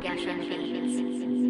Gashon Films.